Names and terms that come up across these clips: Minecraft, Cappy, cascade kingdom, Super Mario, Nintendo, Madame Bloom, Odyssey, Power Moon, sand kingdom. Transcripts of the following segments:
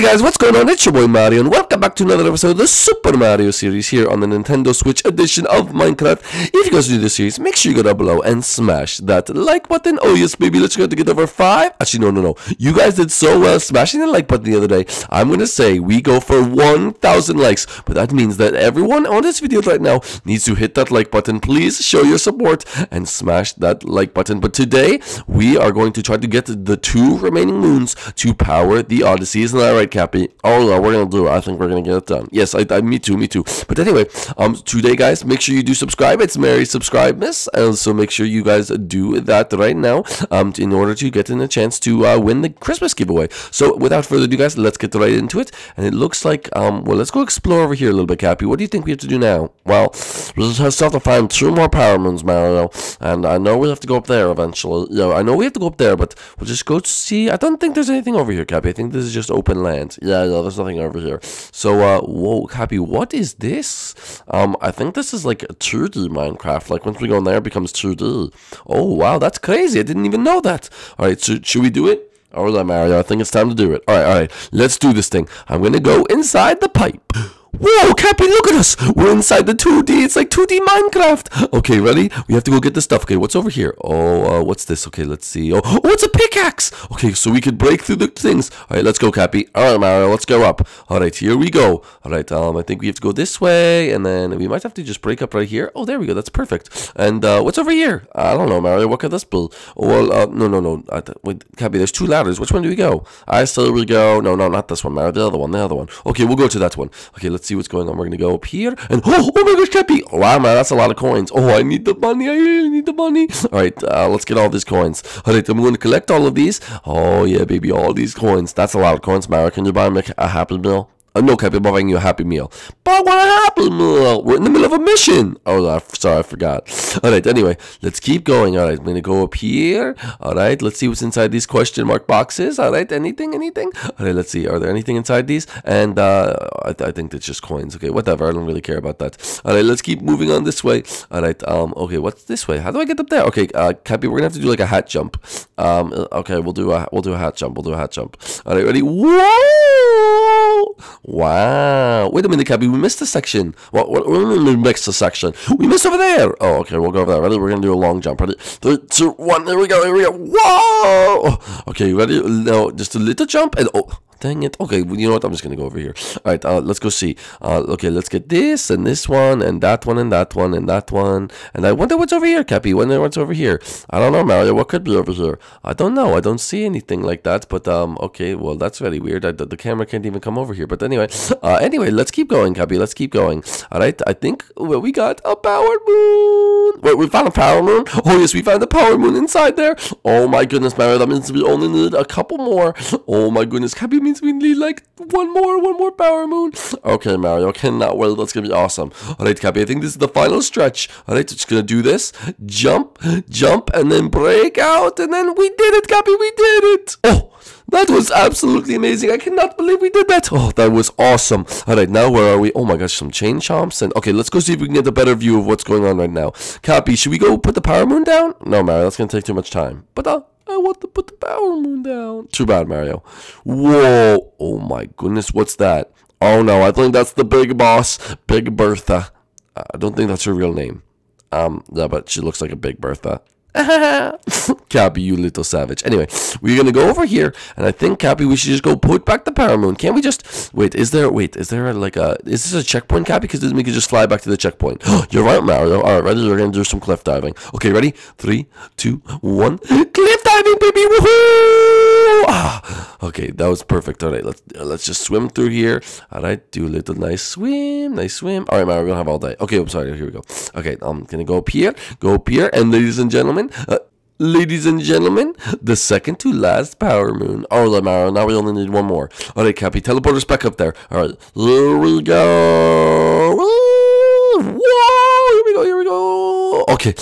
Hey guys, what's going on? It's your boy Mario and welcome back to another episode of the Super Mario series here on the Nintendo Switch edition of Minecraft. If you guys do this series, make sure you go down below and smash that like button. Oh yes baby, let's go to get over 5. Actually no, you guys did so well smashing the like button the other day. I'm gonna say we go for 1,000 likes, but that means that everyone on this video right now needs to hit that like button. Please show your support and smash that like button. But today we are going to try to get the 2 remaining moons to power the Odyssey. Isn't that right? Right, Cappy? Oh no, we're gonna do it. I think we're gonna get it done. Yes, me too. But anyway, today guys, make sure you do subscribe. It's Mary Subscribe Miss, and so make sure you guys do that right now, in order to get in a chance to win the Christmas giveaway. So without further ado, guys, let's get right into it. And it looks like well, let's go explore over here a little bit, Cappy. What do you think we have to do now? Well, we'll just have to find 2 more power moons, Mario. And I know we'll have to go up there eventually. Yeah, I know we have to go up there, but we'll just go to see. I don't think there's anything over here, Cappy. I think this is just open land. Yeah, no, there's nothing over here. So, whoa, Cappy, what is this? I think this is like a 2D Minecraft. Like, once we go in there, it becomes 2D. Oh, wow, that's crazy. I didn't even know that. All right, so should we do it? All right, Mario, I think it's time to do it. All right, let's do this thing. I'm going to go inside the pipe. Whoa, Cappy, look at us. We're inside the 2D. It's like 2D Minecraft. Okay, ready? We have to go get the stuff. Okay, what's over here? Oh, what's this? Okay, let's see. Oh, it's a pickaxe. Okay, so we could break through the things. All right, let's go, Cappy. All right, Mario, let's go up. All right, here we go. All right, I think we have to go this way, and then we might have to just break up right here. Oh, there we go. That's perfect. And what's over here? I don't know, Mario. What could this be? Oh, well, no. Wait, Cappy, there's 2 ladders. Which one do we go? I say we go. No, not this one, Mario. The other one. Okay, we'll go to that one. Okay, let's see what's going on. We're gonna go up here and oh my gosh, Cappy! Wow, man, that's a lot of coins. Oh, I need the money. I really need the money. All right, let's get all these coins. All right, I'm going to collect all of these. Oh yeah, baby, all these coins. That's a lot of coins, Mario. Can you buy me a Happy Meal? No, Cappy, I'm buying you a Happy Meal. But what a Happy Meal! We're in the middle of a mission. Oh, sorry, I forgot. All right, anyway, let's keep going. All right, I'm gonna go up here. All right, let's see what's inside these question mark boxes. All right, anything? All right, let's see. Are there anything inside these? And I think that's just coins. Okay, whatever. I don't really care about that. All right, let's keep moving on this way. All right, okay, what's this way? How do I get up there? Okay, Cappy, we're gonna have to do like a hat jump. Okay, we'll do a hat jump. All right, ready? Whoa! Wow, wait a minute, Cappy, we missed a section. We missed a section. We missed over there. Oh, okay, we'll go over there. Ready? We're gonna do a long jump. Ready? 3, 2, 1, here we go. Whoa! Okay, ready? No, just a little jump and oh, dang it. Okay, well, you know what? I'm just gonna go over here. All right, let's go see. Okay, let's get this and this one and that one and that one and that one. And I wonder what's over here, Cappy. Wonder what's over here. I don't know, Mario. What could be over here? I don't know. I don't see anything like that. But okay, well, that's really weird. The camera can't even come over here. But anyway, let's keep going, Cappy. Let's keep going. All right, I think we got a power moon. Wait, we found a power moon. Oh yes, we found a power moon inside there. Oh my goodness, Mario. That means we only need a couple more. Oh my goodness, Cappy. We need like one more power moon. Okay, Mario, cannot. Well, that's gonna be awesome. All right, Cappy, I think this is the final stretch. All right, just gonna do this. Jump, and then break out, and then we did it, Cappy. We did it. Oh, that was absolutely amazing. I cannot believe we did that. Oh, that was awesome. All right, now where are we? Oh my gosh, some chain chomps. And okay, let's go see if we can get a better view of what's going on right now. Cappy, should we go put the power moon down? No, Mario, that's gonna take too much time. But I want to put the power moon down. Too bad, Mario. Whoa. Oh, my goodness. What's that? Oh, no. I think that's the big boss, Big Bertha. I don't think that's her real name. Yeah, but she looks like a Big Bertha. Cappy, you little savage. Anyway, we're gonna go over here, and I think, Cappy, we should just go put back the power moon. Can't we just wait? Is this a checkpoint, Cappy? Because then we can just fly back to the checkpoint. You're right, Mario. All right, ready? We're gonna do some cliff diving. Okay, ready? 3, 2, 1. Cliff diving, baby! Woohoo! Okay, that was perfect. All right, let's just swim through here. All right, do a little nice swim. All right, Mario, we're gonna have all day. Okay, I'm sorry. Here we go. Okay, I'm gonna go up here, and ladies and gentlemen, the second to last power moon. Alright, Mario, now we only need 1 more. Alright, Cappy, teleport us back up there. Alright, here we go. Whoa, here we go. Okay.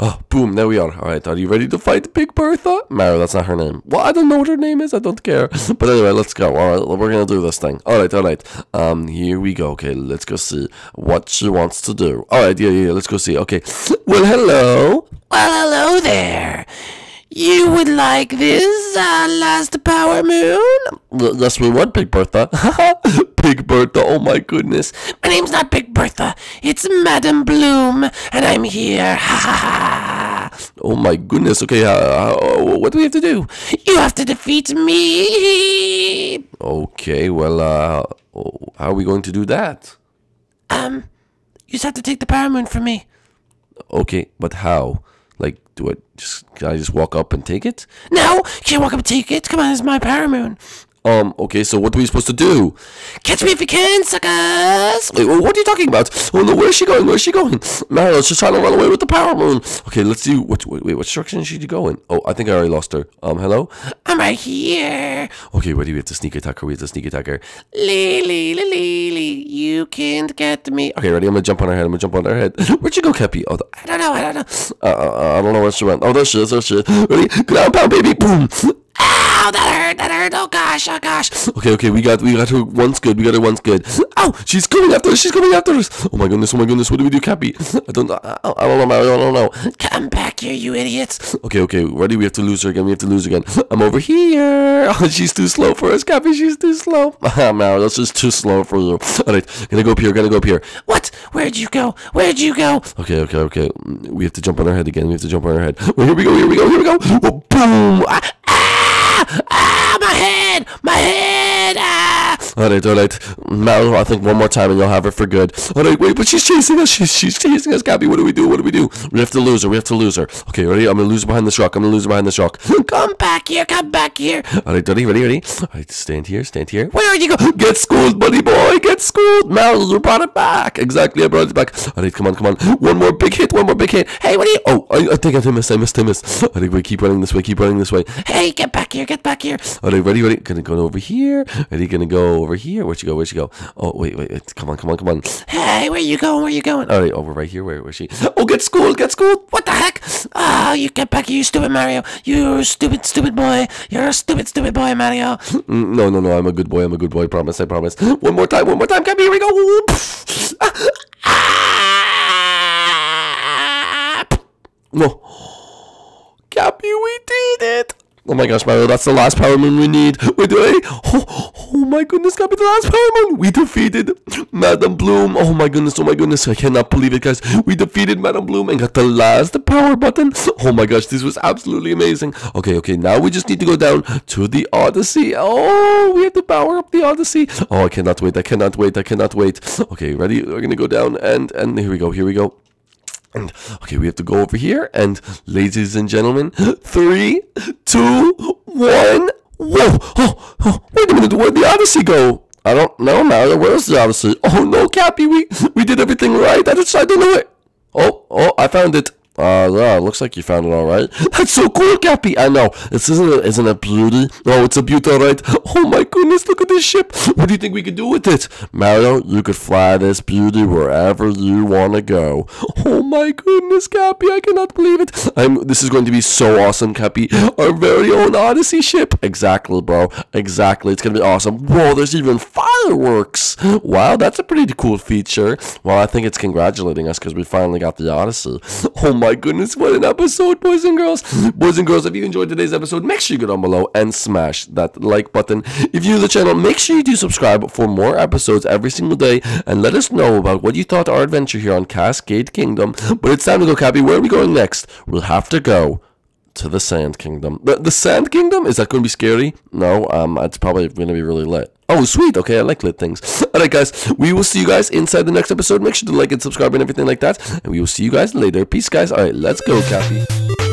Oh, boom, there we are. All right, are you ready to fight Big Bertha? Mario, that's not her name. Well, I don't know what her name is. I don't care. But anyway, let's go. All right, we're going to do this thing. All right. Here we go. Okay, let's go see what she wants to do. All right, yeah, let's go see. Okay. Well, hello there. You would like this last power moon? Yes, we would, Big Bertha. Big Bertha, oh my goodness. My name's not Big Bertha. It's Madame Bloom, and I'm here. Ha ha ha. Oh my goodness. Okay, what do we have to do? You have to defeat me. Okay, well, how are we going to do that? You just have to take the power moon from me. Okay, but how? Like, can I just walk up and take it? No, can't walk up and take it. Come on, it's my power moon. Okay, so what are we supposed to do? Catch me if you can, suckers! Wait, what are you talking about? Oh no, where is she going? Where is she going? Mario's just trying to run away with the power moon. Okay, let's see. Wait, what direction is she going? Oh, I think I already lost her. Hello? I'm right here. Okay, wait, we have to sneak attack her. Lily, Lily, you can't get me. Okay, ready? I'm gonna jump on her head. Where'd you go, Cappy? Oh, I don't know. I don't know where she went. Oh, there she is. Ready? Ground pound, baby. Boom. Ow, that hurt, oh gosh. Okay, we got her once good, Ow, she's coming after us, oh my goodness, what do we do, Cappy? I don't know. Come back here, you idiots. Okay, ready, we have to lose her again. I'm over here. Oh, she's too slow for us, Cappy, Mario, that's just too slow for you. Alright, gonna go up here. What? Where'd you go? Okay, we have to jump on her head again, Well, here we go. Oh, boom! Ah, my head! Ah! All right. Now I think one more time and you'll have her for good. All right, wait, but she's chasing us. She's chasing us, Cappy. What do we do? We have to lose her. Okay, ready? I'm gonna lose her behind this rock. Come back here. All right, ready? All right, stand here. Where are you going? Get schooled, buddy boy. Get schooled. Mouse, you brought it back. Exactly, I brought it back. All right, come on. One more big hit. Hey, what are you? Oh, I think I missed. All right, wait, keep running this way. Hey, get back here. All right, ready? Gonna go over here. Gonna go over here. Where'd you go? Oh, wait. Come on. Hey, where you going? All right, over right here. Where's she? Oh, get schooled. What the heck? Oh, you get back here, you stupid Mario. You stupid boy. You're a stupid boy, Mario. No. I'm a good boy. I promise. One more time. Come here, we go. No. Cappy, we did it. Oh my gosh, Mario, that's the last power moon we need. Oh my goodness, Cappy, the last power moon. We defeated Madame Bloom. Oh my goodness. I cannot believe it, guys. We defeated Madame Bloom and got the last power button. Oh my gosh, this was absolutely amazing. Okay, now we just need to go down to the Odyssey. Oh, we have to power up the Odyssey. Oh, I cannot wait. Okay, ready? We're gonna go down and here we go. And okay, we have to go over here and ladies and gentlemen, 3, 2, 1. Whoa! Oh, wait a minute, where'd the Odyssey go? I don't know, Mario. Where's the Odyssey? Oh no, Cappy, we did everything right. I don't know it. Oh, I found it. Yeah, looks like you found it all right. That's so cool, Cappy. I know. Isn't it beauty? No, it's a beauty, right? Oh my goodness, look at this ship. What do you think we could do with it? Mario, you could fly this beauty wherever you want to go. Oh my goodness, Cappy, I cannot believe it. This is going to be so awesome, Cappy. Our very own Odyssey ship. Exactly, bro. Exactly. It's going to be awesome. Whoa, there's even fireworks. Wow, that's a pretty cool feature. Well, I think it's congratulating us because we finally got the Odyssey. Oh my goodness, what an episode, boys and girls. If you enjoyed today's episode, make sure you go down below and smash that like button. If you're new to the channel, make sure you do subscribe for more episodes every single day and let us know about what you thought our adventure here on Cascade Kingdom. But it's time to go, Cappy. Where are we going next? We'll have to go to the Sand Kingdom. The Sand Kingdom? Is that going to be scary? No, it's probably going to be really lit. Oh, sweet. Okay, I like lit things. All right, guys. We will see you guys inside the next episode. Make sure to like and subscribe and everything like that. And we will see you guys later. Peace, guys. All right, let's go, Cappy.